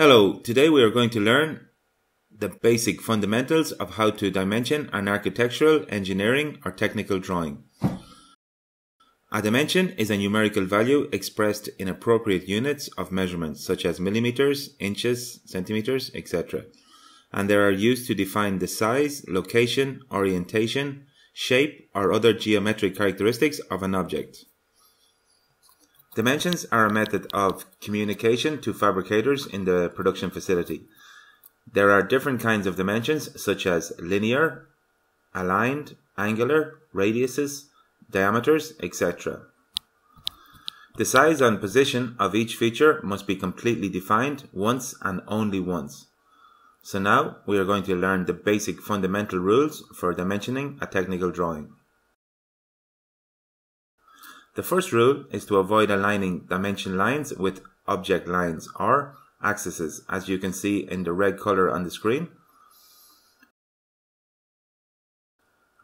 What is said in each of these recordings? Hello, today we are going to learn the basic fundamentals of how to dimension an architectural, engineering or technical drawing. A dimension is a numerical value expressed in appropriate units of measurement such as millimeters, inches, centimeters, etc. And they are used to define the size, location, orientation, shape or other geometric characteristics of an object. Dimensions are a method of communication to fabricators in the production facility. There are different kinds of dimensions such as linear, aligned, angular, radiuses, diameters, etc. The size and position of each feature must be completely defined once and only once. So now we are going to learn the basic fundamental rules for dimensioning a technical drawing. The first rule is to avoid aligning dimension lines with object lines or axes, as you can see in the red color on the screen.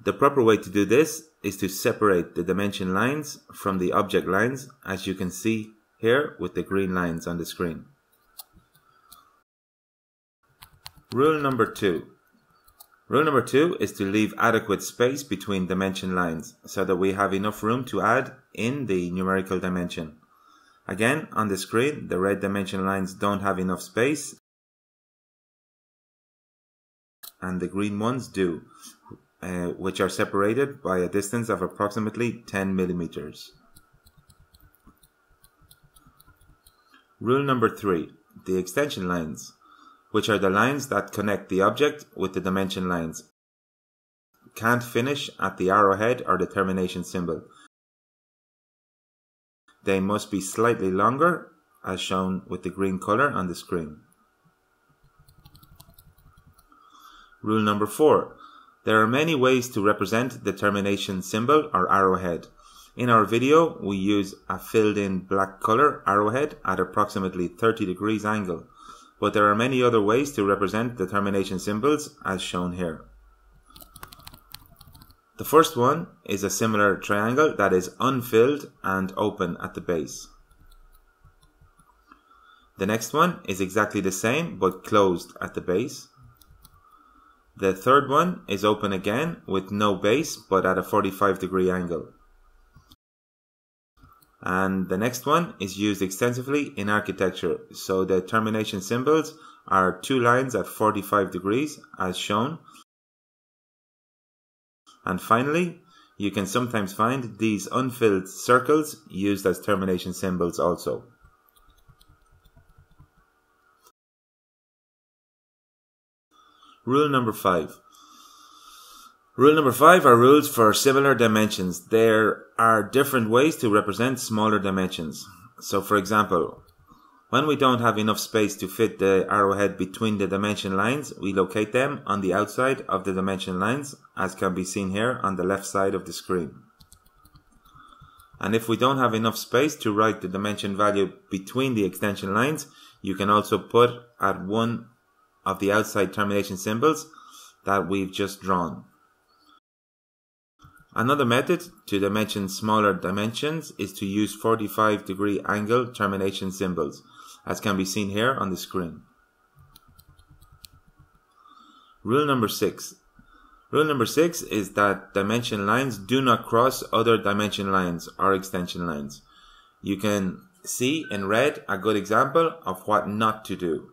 The proper way to do this is to separate the dimension lines from the object lines, as you can see here with the green lines on the screen. Rule number two is to leave adequate space between dimension lines so that we have enough room to add in the numerical dimension. Again, on the screen, the red dimension lines don't have enough space and the green ones do, which are separated by a distance of approximately 10 millimeters. Rule number three, the extension lines, which are the lines that connect the object with the dimension lines, can't finish at the arrowhead or the termination symbol. They must be slightly longer, as shown with the green color on the screen. Rule number four. There are many ways to represent the termination symbol or arrowhead. In our video, we use a filled-in black color arrowhead at approximately 30 degrees angle. But there are many other ways to represent the termination symbols as shown here. The first one is a similar triangle that is unfilled and open at the base. The next one is exactly the same but closed at the base. The third one is open again with no base but at a 45 degree angle. And the next one is used extensively in architecture, so the termination symbols are two lines at 45 degrees as shown. And finally, you can sometimes find these unfilled circles used as termination symbols also. Rule number five. Rule number five are rules for similar dimensions. There are different ways to represent smaller dimensions. So for example, when we don't have enough space to fit the arrowhead between the dimension lines, we locate them on the outside of the dimension lines, as can be seen here on the left side of the screen. And if we don't have enough space to write the dimension value between the extension lines, you can also put at one of the outside termination symbols that we've just drawn. Another method to dimension smaller dimensions is to use 45 degree angle termination symbols, as can be seen here on the screen. Rule number six. Rule number six is that dimension lines do not cross other dimension lines or extension lines. You can see in red a good example of what not to do.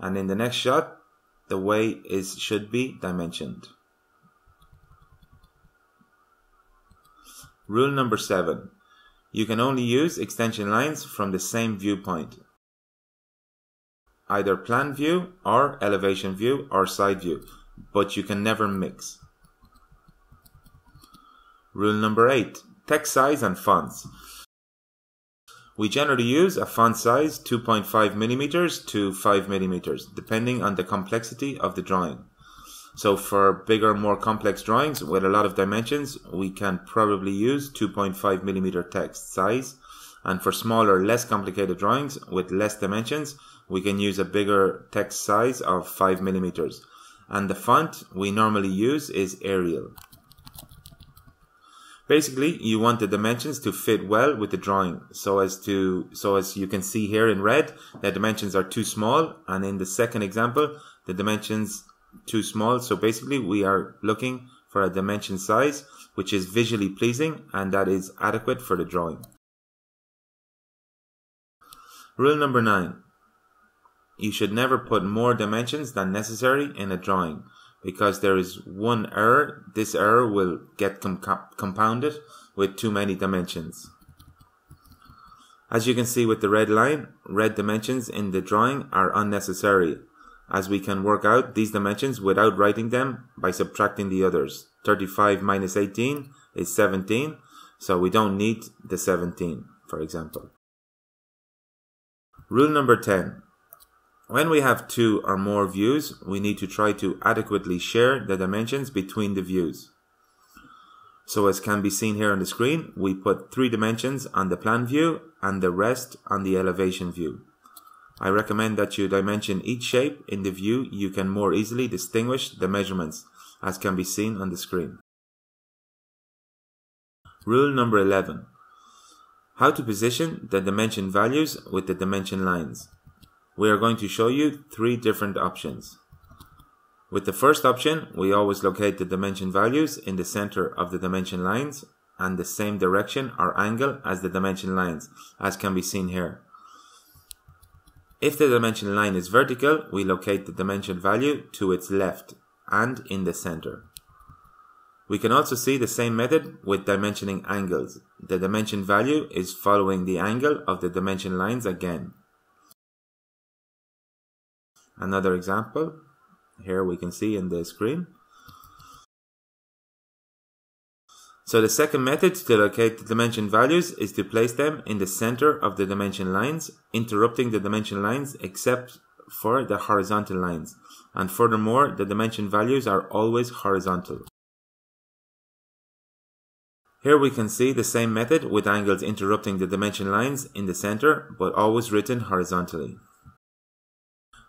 And in the next shot, the way should be dimensioned. Rule number seven. You can only use extension lines from the same viewpoint, either plan view or elevation view or side view, but you can never mix. Rule number eight. Text size and fonts. We generally use a font size 2.5 millimeters to 5 millimeters, depending on the complexity of the drawing. So for bigger, more complex drawings with a lot of dimensions, we can probably use 2.5 millimeter text size. And for smaller, less complicated drawings with less dimensions, we can use a bigger text size of 5 millimeters. And the font we normally use is Arial. Basically, you want the dimensions to fit well with the drawing, so as you can see here in red, the dimensions are too small, and in the second example, the dimensions too small. So basically, we are looking for a dimension size which is visually pleasing and that is adequate for the drawing. Rule number 9. You should never put more dimensions than necessary in a drawing, because there is one error. This error will get compounded with too many dimensions. As you can see with the red line, red dimensions in the drawing are unnecessary, as we can work out these dimensions without writing them by subtracting the others. 35 minus 18 is 17, so we don't need the 17, for example. Rule number 10. When we have two or more views, we need to try to adequately share the dimensions between the views. So as can be seen here on the screen, we put 3 dimensions on the plan view and the rest on the elevation view. I recommend that you dimension each shape in the view you can more easily distinguish the measurements, as can be seen on the screen. Rule number 11. How to position the dimension values with the dimension lines. We are going to show you 3 different options. With the first option, we always locate the dimension values in the center of the dimension lines and the same direction or angle as the dimension lines, as can be seen here. If the dimension line is vertical, we locate the dimension value to its left and in the center. We can also see the same method with dimensioning angles. The dimension value is following the angle of the dimension lines again. Another example, here we can see in the screen. So the second method to locate the dimension values is to place them in the center of the dimension lines, interrupting the dimension lines except for the horizontal lines. And furthermore, the dimension values are always horizontal. Here we can see the same method with angles interrupting the dimension lines in the center, but always written horizontally.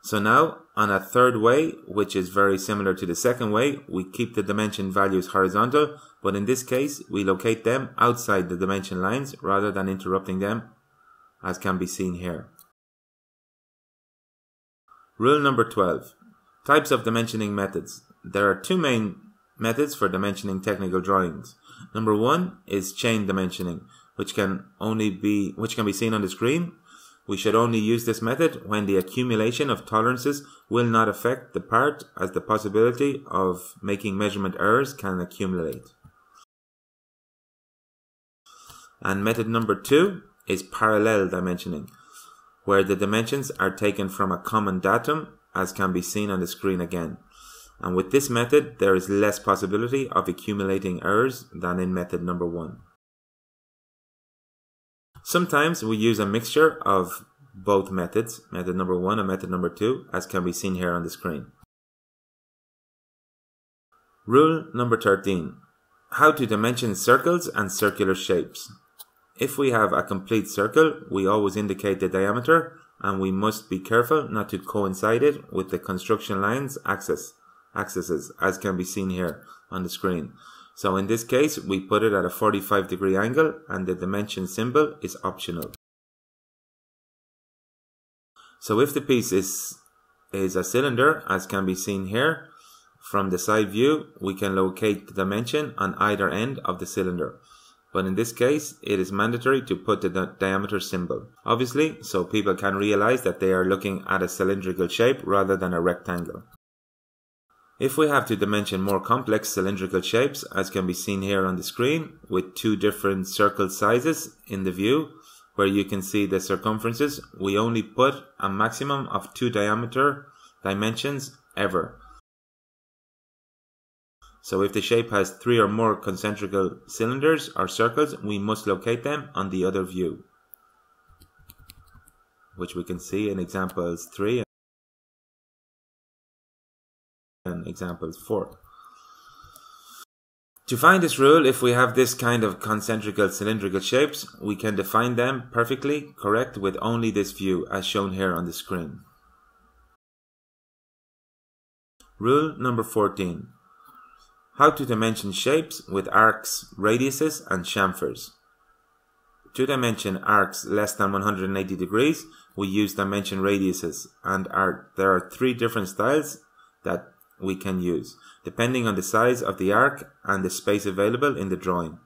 So now, on a third way, which is very similar to the second way, we keep the dimension values horizontal, but in this case, we locate them outside the dimension lines rather than interrupting them, as can be seen here. Rule number 12. Types of dimensioning methods. There are 2 main methods for dimensioning technical drawings. Number 1 is chain dimensioning, which can be seen on the screen. We should only use this method when the accumulation of tolerances will not affect the part, as the possibility of making measurement errors can accumulate. And method number 2 is parallel dimensioning, where the dimensions are taken from a common datum, as can be seen on the screen again. And with this method, there is less possibility of accumulating errors than in method number 1. Sometimes we use a mixture of both methods, method number 1 and method number 2, as can be seen here on the screen. Rule number 13. How to dimension circles and circular shapes. If we have a complete circle, we always indicate the diameter, and we must be careful not to coincide it with the construction line's axes, as can be seen here on the screen. So in this case, we put it at a 45-degree angle and the dimension symbol is optional. So if the piece is a cylinder, as can be seen here, from the side view, we can locate the dimension on either end of the cylinder. But in this case, it is mandatory to put the diameter symbol, obviously, so people can realize that they are looking at a cylindrical shape rather than a rectangle. If we have to dimension more complex cylindrical shapes, as can be seen here on the screen, with 2 different circle sizes in the view, where you can see the circumferences, we only put a maximum of 2 diameter dimensions ever. So if the shape has 3 or more concentric cylinders or circles, we must locate them on the other view, which we can see in examples 3 and example 4. To find this rule, if we have this kind of concentric cylindrical shapes, we can define them perfectly correct with only this view, as shown here on the screen. Rule number 14. How to dimension shapes with arcs, radiuses, and chamfers. To dimension arcs less than 180 degrees, we use dimension radiuses, and there are three different styles that we can use, depending on the size of the arc and the space available in the drawing.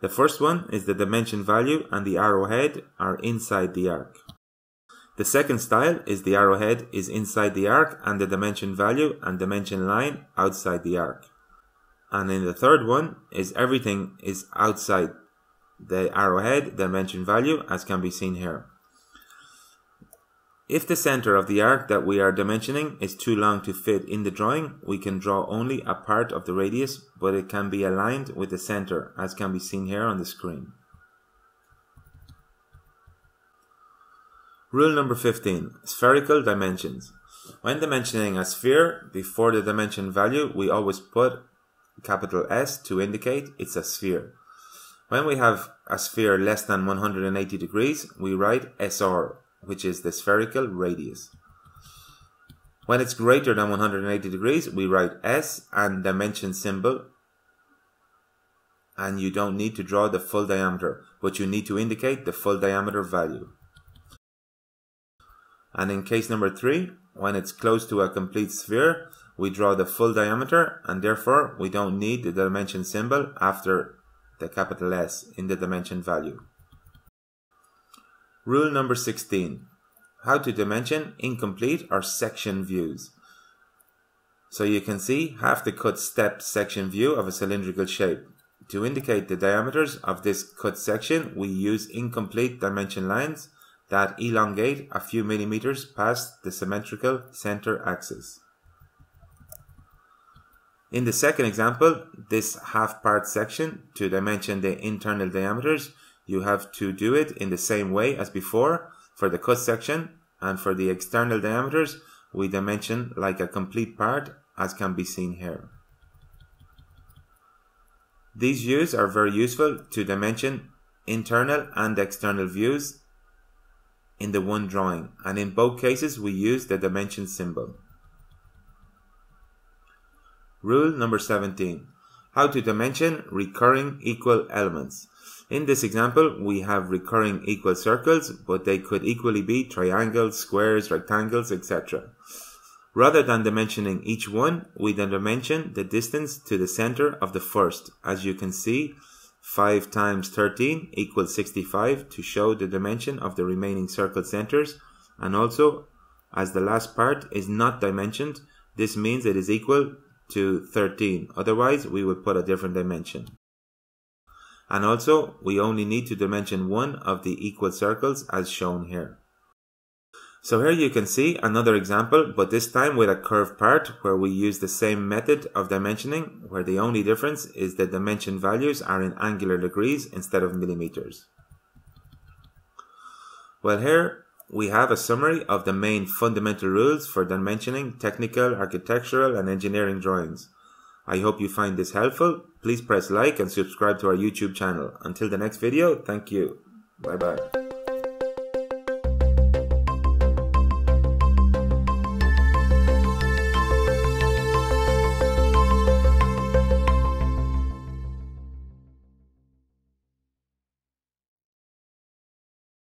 The first one is the dimension value and the arrowhead are inside the arc. The second style is the arrowhead is inside the arc and the dimension value and dimension line outside the arc. And in the third one is everything is outside the arrowhead dimension value, as can be seen here. If the center of the arc that we are dimensioning is too long to fit in the drawing, we can draw only a part of the radius, but it can be aligned with the center, as can be seen here on the screen. Rule number 15, spherical dimensions. When dimensioning a sphere, before the dimension value, we always put capital S to indicate it's a sphere. When we have a sphere less than 180 degrees, we write SR, which is the spherical radius. When it's greater than 180 degrees, we write S and dimension symbol, and you don't need to draw the full diameter, but you need to indicate the full diameter value. And in case number 3, when it's close to a complete sphere, we draw the full diameter, and therefore we don't need the dimension symbol after the capital S in the dimension value. Rule number 16. How to dimension incomplete or section views. So you can see half the cut step section view of a cylindrical shape. To indicate the diameters of this cut section, we use incomplete dimension lines that elongate a few millimeters past the symmetrical center axis. In the second example, this half part section, to dimension the internal diameters, you have to do it in the same way as before for the cut section, and for the external diameters, we dimension like a complete part, as can be seen here. These views are very useful to dimension internal and external views in the one drawing, and in both cases we use the dimension symbol. Rule number 17. How to dimension recurring equal elements. In this example, we have recurring equal circles, but they could equally be triangles, squares, rectangles, etc. Rather than dimensioning each one, we then dimension the distance to the center of the first. As you can see, 5 times 13 equals 65 to show the dimension of the remaining circle centers, and also, as the last part is not dimensioned, this means it is equal to 13, otherwise we would put a different dimension. And also we only need to dimension one of the equal circles as shown here. So here you can see another example, but this time with a curved part where we use the same method of dimensioning, where the only difference is the dimension values are in angular degrees instead of millimeters. Well, here we have a summary of the main fundamental rules for dimensioning technical, architectural, and engineering drawings. I hope you find this helpful. Please press like and subscribe to our YouTube channel. Until the next video, thank you. Bye bye.